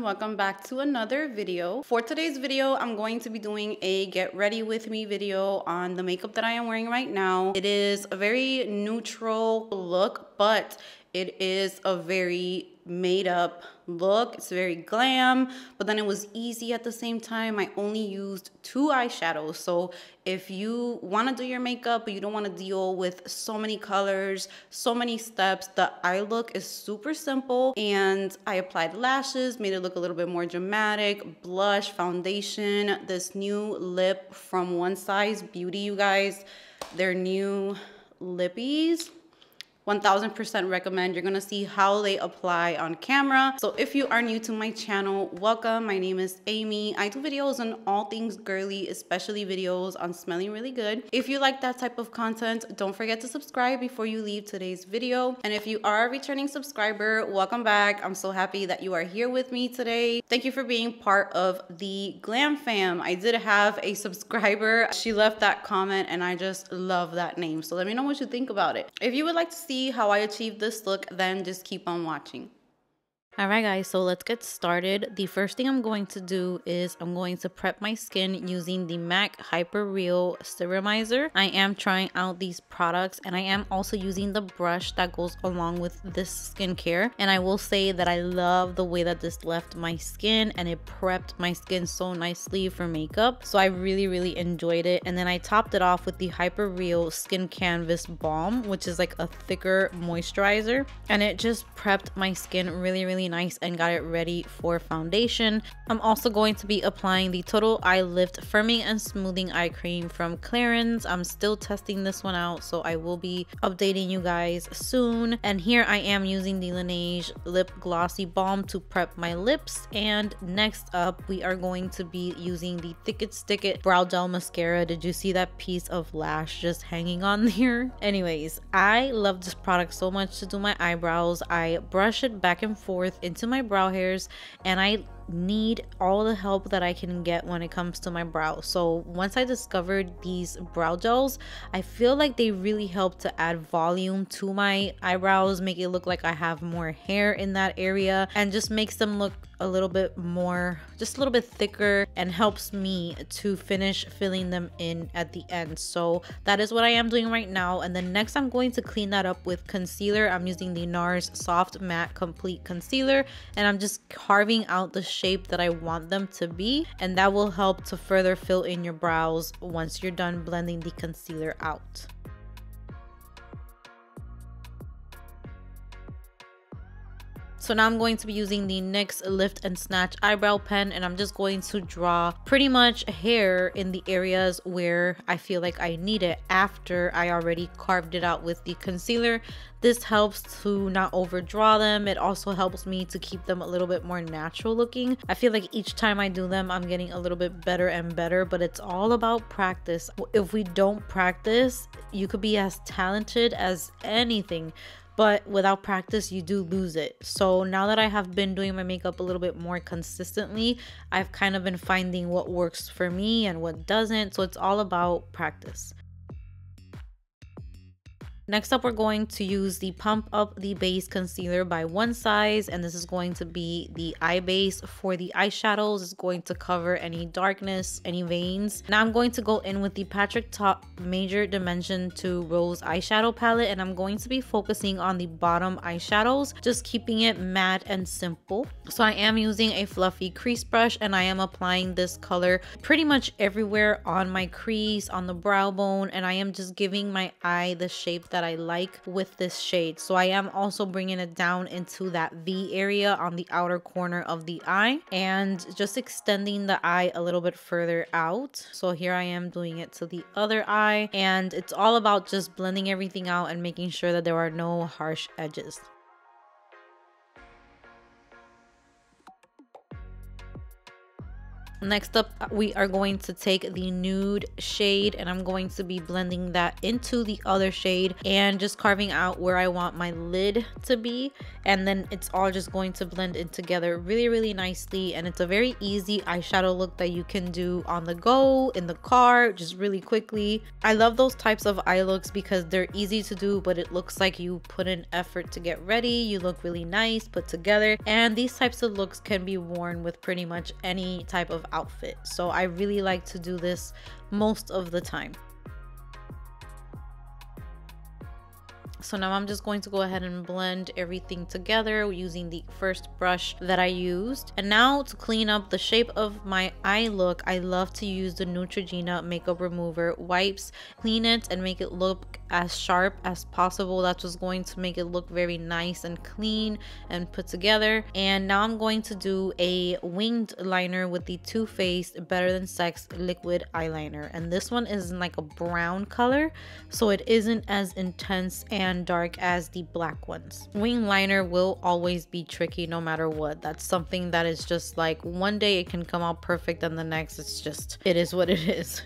Welcome back to another video. For today's video, I'm going to be doing a get ready with me video on the makeup that I am wearing right now. It is a very neutral look, but it is a very made up look. It's very glam, but then it was easy at the same time. I only used two eyeshadows. So if you want to do your makeup, but you don't want to deal with so many colors, so many steps, the eye look is super simple. And I applied lashes, made it look a little bit more dramatic, blush, foundation, this new lip from One Size Beauty, you guys, their new lippies. 1000% recommend. You're gonna see how they apply on camera. So if you are new to my channel, welcome. My name is Amy. I do videos on all things girly, especially videos on smelling really good. If you like that type of content, don't forget to subscribe before you leave today's video. And if you are a returning subscriber, welcome back. I'm so happy that you are here with me today. Thank you for being part of the Glam Fam. I did have a subscriber. She left that comment and I just love that name. So let me know what you think about it. If you would like to see how I achieved this look, then just keep on watching. Alright guys, so let's get started. The first thing I'm going to do is I'm going to prep my skin using the MAC Hyper Real Serumizer. I am trying out these products and I am also using the brush that goes along with this skincare. And I will say that I love the way that this left my skin and it prepped my skin so nicely for makeup. So I really enjoyed it. And then I topped it off with the Hyper Real Skin Canvas Balm, which is like a thicker moisturizer. And it just prepped my skin really nice and got it ready for foundation. I'm also going to be applying the Total Eye Lift Firming and Smoothing Eye Cream from Clarins. I'm still testing this one out, so I will be updating you guys soon. And here I am using the Laneige Lip Glossy Balm to prep my lips. And next up, we are going to be using the Thick It Stick It Brow Gel Mascara. Did you see that piece of lash just hanging on there? Anyways, I love this product so much to do my eyebrows. I brush it back and forth into my brow hairs, and I need all the help that I can get when it comes to my brow. So once I discovered these brow gels, I feel like they really help to add volume to my eyebrows, make it look like I have more hair in that area, and just makes them look a little bit more, just a little bit thicker, and helps me to finish filling them in at the end. So that is what I am doing right now. And then next I'm going to clean that up with concealer. I'm using the NARS Soft Matte Complete Concealer, and I'm just carving out the shape that I want them to be, and that will help to further fill in your brows once you're done blending the concealer out. So now I'm going to be using the NYX Lift and Snatch Eyebrow Pen, and I'm just going to draw pretty much hair in the areas where I feel like I need it after I already carved it out with the concealer. This helps to not overdraw them. It also helps me to keep them a little bit more natural looking. I feel like each time I do them, I'm getting a little bit better and better, but it's all about practice. If we don't practice, you could be as talented as anything, but without practice, you do lose it. So now that I have been doing my makeup a little bit more consistently, I've kind of been finding what works for me and what doesn't. So it's all about practice. Next up, we're going to use the Pump Up the Base Concealer by One Size, and this is going to be the eye base for the eyeshadows. It's going to cover any darkness, any veins. Now I'm going to go in with the Patrick Ta Major Dimension 2 Rose eyeshadow palette, and I'm going to be focusing on the bottom eyeshadows, just keeping it matte and simple. So I am using a fluffy crease brush, and I am applying this color pretty much everywhere on my crease, on the brow bone, and I am just giving my eye the shape that I like with this shade. So I am also bringing it down into that V area on the outer corner of the eye and just extending the eye a little bit further out. So here I am doing it to the other eye, and it's all about just blending everything out and making sure that there are no harsh edges. Next up, we are going to take the nude shade and I'm going to be blending that into the other shade and just carving out where I want my lid to be, and then it's all just going to blend in together really, really nicely. And it's a very easy eyeshadow look that you can do on the go, in the car, just really quickly. I love those types of eye looks because they're easy to do, but it looks like you put in effort to get ready. You look really nice, put together, and these types of looks can be worn with pretty much any type of outfit. So I really like to do this most of the time. So now I'm just going to go ahead and blend everything together using the first brush that I used. And now to clean up the shape of my eye look, I love to use the Neutrogena makeup remover wipes, clean it and make it look as sharp as possible. That's just going to make it look very nice and clean and put together. And now I'm going to do a winged liner with the Too Faced Better Than Sex liquid eyeliner. And this one is in like a brown color, so it isn't as intense and dark as the black ones. Wing liner will always be tricky no matter what. That's something that is just like one day it can come out perfect and the next it's just, it is what it is.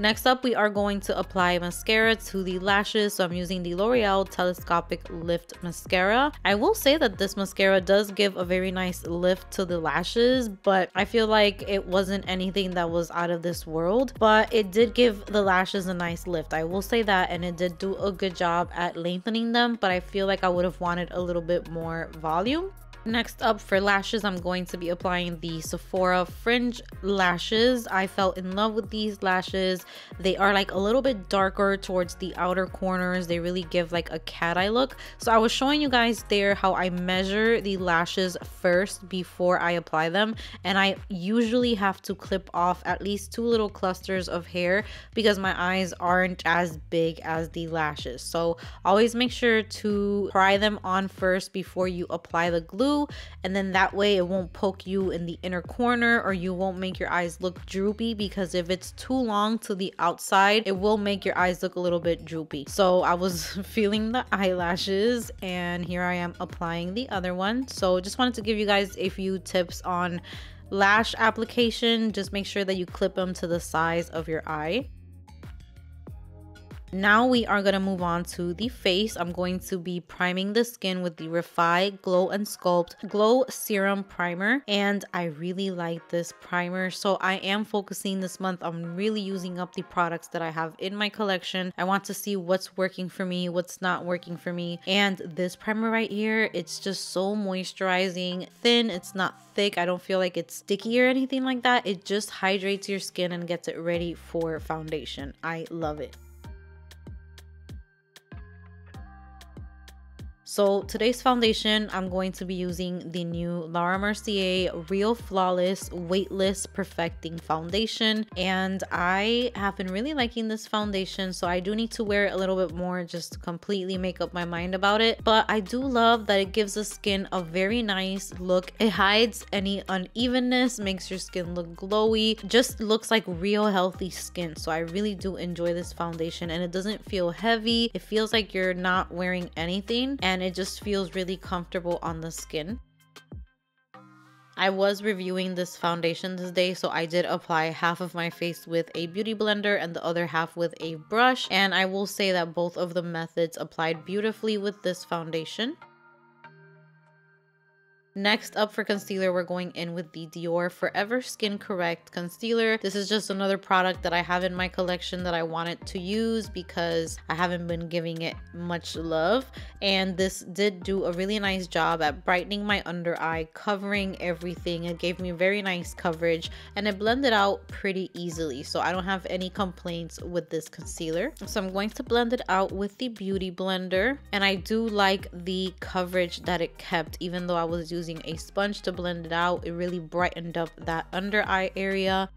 Next up, we are going to apply mascara to the lashes. So I'm using the L'Oreal Telescopic Lift mascara. I will say that this mascara does give a very nice lift to the lashes, but I feel like it wasn't anything that was out of this world, but it did give the lashes a nice lift. I will say that, and it did do a good job at lengthening them, but I feel like I would have wanted a little bit more volume. Next up for lashes, I'm going to be applying the Sephora Fringe Lashes. I fell in love with these lashes. They are like a little bit darker towards the outer corners. They really give like a cat eye look. So I was showing you guys there how I measure the lashes first before I apply them. And I usually have to clip off at least two little clusters of hair because my eyes aren't as big as the lashes. So always make sure to pry them on first before you apply the glue. And then that way it won't poke you in the inner corner, or you won't make your eyes look droopy, because if it's too long to the outside, it will make your eyes look a little bit droopy. So I was feeling the eyelashes, and here I am applying the other one. So just wanted to give you guys a few tips on lash application. Just make sure that you clip them to the size of your eye. Now we are going to move on to the face. I'm going to be priming the skin with the Refy Glow and Sculpt Glow Serum Primer. And I really like this primer. So I am focusing this month on really using up the products that I have in my collection. I want to see what's working for me, what's not working for me. And this primer right here, it's just so moisturizing, thin. It's not thick. I don't feel like it's sticky or anything like that. It just hydrates your skin and gets it ready for foundation. I love it. So today's foundation, I'm going to be using the new Laura Mercier Real Flawless Weightless Perfecting Foundation. And I have been really liking this foundation, so I do need to wear it a little bit more just to completely make up my mind about it. But I do love that it gives the skin a very nice look. It hides any unevenness, makes your skin look glowy, just looks like real healthy skin. So I really do enjoy this foundation, and it doesn't feel heavy. It feels like you're not wearing anything, and it just feels really comfortable on the skin. I was reviewing this foundation this day, so I did apply half of my face with a beauty blender and the other half with a brush, and I will say that both of the methods applied beautifully with this foundation. Next up for concealer, we're going in with the Dior Forever Skin Correct Concealer. This is just another product that I have in my collection that I wanted to use because I haven't been giving it much love. And this did do a really nice job at brightening my under eye, covering everything. It gave me very nice coverage and it blended out pretty easily. So I don't have any complaints with this concealer. So I'm going to blend it out with the beauty blender. And I do like the coverage that it kept, even though I was using a sponge to blend it out. It really brightened up that under eye area.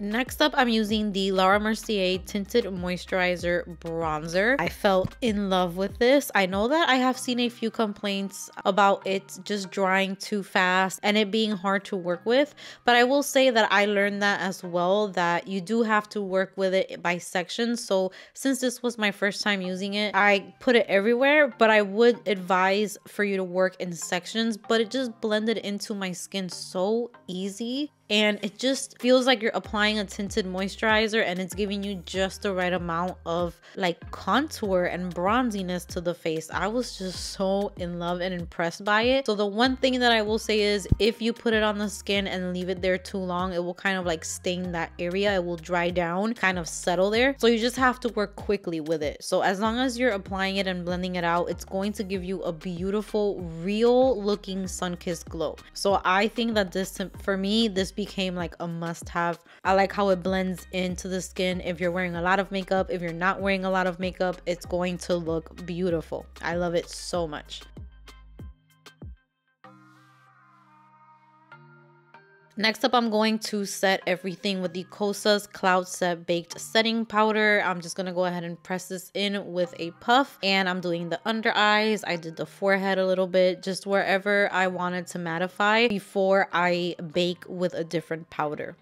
Next up, I'm using the Laura Mercier Tinted Moisturizer Bronzer. I fell in love with this. I know that I have seen a few complaints about it just drying too fast and it being hard to work with, but I will say that I learned that as well, that you do have to work with it by sections. So since this was my first time using it, I put it everywhere, but I would advise for you to work in sections, but it just blended into my skin so easy. And it just feels like you're applying a tinted moisturizer and it's giving you just the right amount of like contour and bronziness to the face. I was just so in love and impressed by it. So the one thing that I will say is if you put it on the skin and leave it there too long, it will kind of like stain that area. It will dry down, kind of settle there. So you just have to work quickly with it. So as long as you're applying it and blending it out, it's going to give you a beautiful, real looking sun-kissed glow. So I think that this, for me, this became like a must-have. I like how it blends into the skin. If you're wearing a lot of makeup, if you're not wearing a lot of makeup, it's going to look beautiful. I love it so much. Next up, I'm going to set everything with the Kosas Cloud Set Baked Setting Powder. I'm just gonna go ahead and press this in with a puff, and I'm doing the under eyes. I did the forehead a little bit, just wherever I wanted to mattify before I bake with a different powder.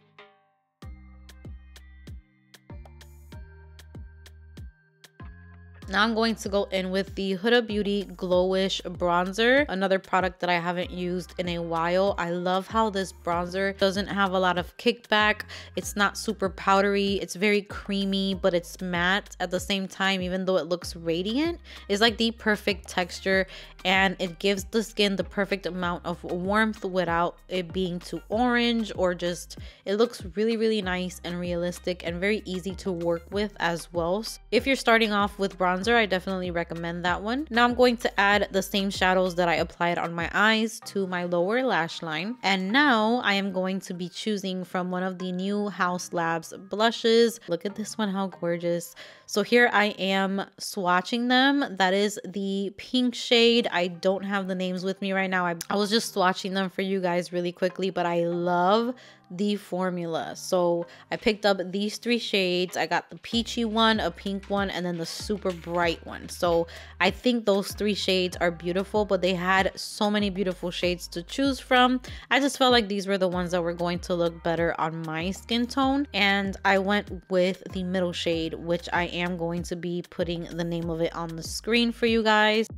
Now I'm going to go in with the Huda Beauty Glowish Bronzer, another product that I haven't used in a while. I love how this bronzer doesn't have a lot of kickback. It's not super powdery. It's very creamy, but it's matte at the same time, even though it looks radiant. It's like the perfect texture, and it gives the skin the perfect amount of warmth without it being too orange or just, it looks really, really nice and realistic and very easy to work with as well. So if you're starting off with bronzer, I definitely recommend that one. Now I'm going to add the same shadows that I applied on my eyes to my lower lash line. And now I am going to be choosing from one of the new Haus Labs blushes. Look at this one, how gorgeous. So here I am swatching them. That is the pink shade. I don't have the names with me right now. I was just swatching them for you guys really quickly, but I love the formula. So I picked up these three shades. I got the peachy one, a pink one, and then the super bright one. So I think those three shades are beautiful, but they had so many beautiful shades to choose from. I just felt like these were the ones that were going to look better on my skin tone, and I went with the middle shade, which I am going to be putting the name of it on the screen for you guys.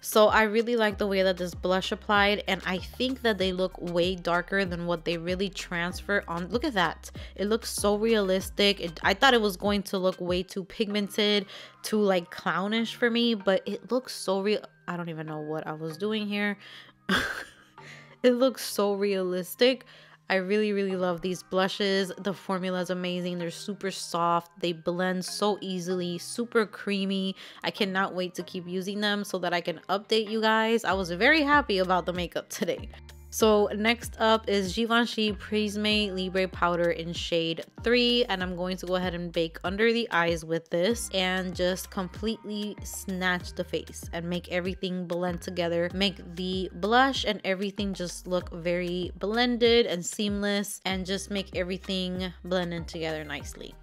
So I really like the way that this blush applied, and I think that they look way darker than what they really transfer on. Look at that. It looks so realistic. I thought it was going to look way too pigmented, too like clownish for me, but it looks so real. I don't even know what I was doing here. It looks so realistic. I really, really love these blushes. The formula is amazing. They're super soft. They blend so easily, super creamy. I cannot wait to keep using them so that I can update you guys. I was very happy about the makeup today. So next up is Givenchy Prisme Libre Powder in shade 3, and I'm going to go ahead and bake under the eyes with this and just completely snatch the face and make everything blend together, make the blush and everything just look very blended and seamless, and just make everything blend in together nicely.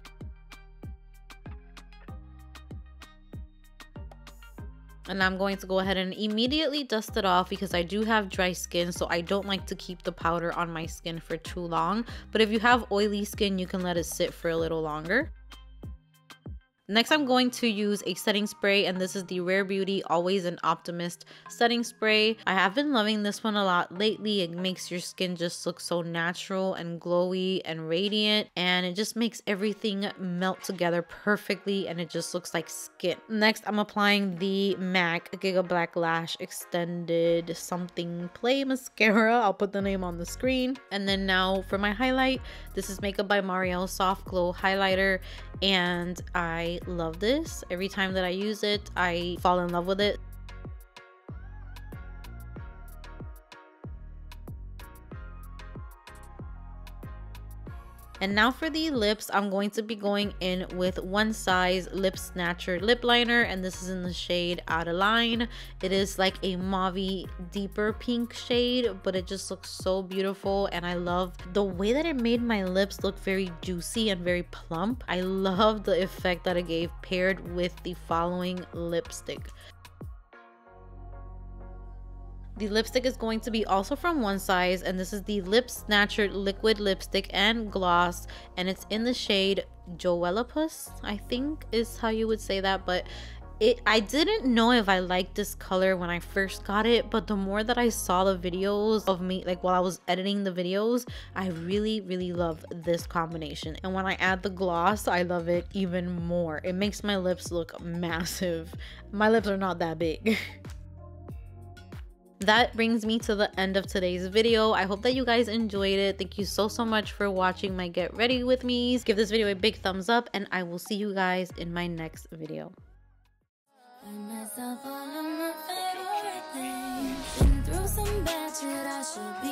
And I'm going to go ahead and immediately dust it off because I do have dry skin, so I don't like to keep the powder on my skin for too long. But if you have oily skin, you can let it sit for a little longer. Next, I'm going to use a setting spray, and this is the Rare Beauty Always an Optimist setting spray. I have been loving this one a lot lately. It makes your skin just look so natural and glowy and radiant, and it just makes everything melt together perfectly, and it just looks like skin. Next, I'm applying the MAC Giga Black Lash Extended Something Play Mascara. I'll put the name on the screen. And then now for my highlight, this is Makeup By Mario Soft Glow Highlighter, and I love this. Every time that I use it, I fall in love with it. And now for the lips, I'm going to be going in with One Size Lip Snatcher lip liner, and this is in the shade Out of Line. It is like a mauvey, deeper pink shade, but it just looks so beautiful, and I love the way that it made my lips look very juicy and very plump. I love the effect that it gave paired with the following lipstick. The lipstick is going to be also from One Size, and this is the Lip Snatcher Liquid Lipstick and Gloss, and it's in the shade Joelapuss, I think is how you would say that, but I didn't know if I liked this color when I first got it, but the more that I saw the videos of me, like while I was editing the videos, I really love this combination. And when I add the gloss, I love it even more. It makes my lips look massive. My lips are not that big. That brings me to the end of today's video. I hope that you guys enjoyed it. Thank you so much for watching my Get Ready With Me's. Give this video a big thumbs up, and I will see you guys in my next video. Been through some bad shit, I should be